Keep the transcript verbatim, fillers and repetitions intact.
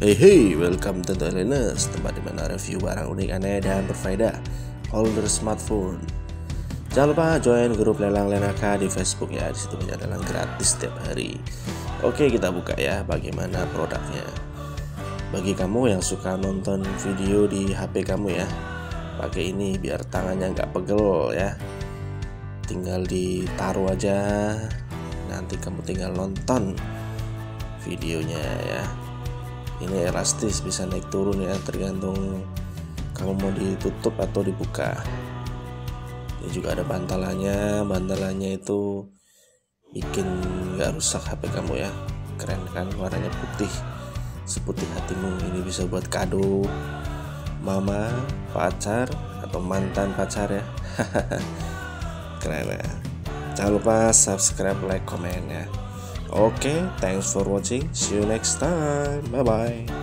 Hey hey, welcome to The Onliners, tempat dimana review barang unik, aneh, dan berfaedah older smartphone. Jangan lupa join grup Lelang Lenaka di Facebook ya, disitu banyak lelang gratis setiap hari. Oke, kita buka ya bagaimana produknya. Bagi kamu yang suka nonton video di H P kamu ya, pakai ini biar tangannya nggak pegel ya. Tinggal ditaruh aja, nanti kamu tinggal nonton videonya ya. Ini elastis, bisa naik turun ya, tergantung kamu mau ditutup atau dibuka. Ini juga ada bantalannya, bantalannya itu bikin nggak rusak H P kamu ya. Keren kan, warnanya putih seputih hatimu. Ini bisa buat kado mama, pacar, atau mantan pacar ya. Keren ya. Jangan lupa subscribe, like, komen ya. Oke, okay, thanks for watching. See you next time. Bye bye.